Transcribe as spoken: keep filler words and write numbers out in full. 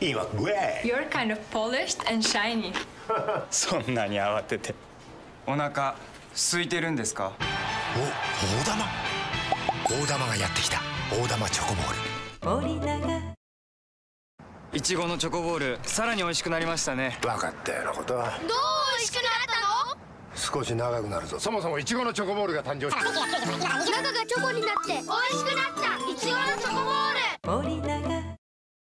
今グレー You're kind of polished and shiny そんなに慌てて。お腹空いてるんですか？お、大玉大玉がやってきた。大玉チョコボール。森永いちごのチョコボール、さらに美味しくなりましたね。分かったようなことは。どう美味しくなったの？少し長くなるぞ。そもそもいちごのチョコボールが誕生した。中がチョコになって美味しくなったいちごのチョコボール。森永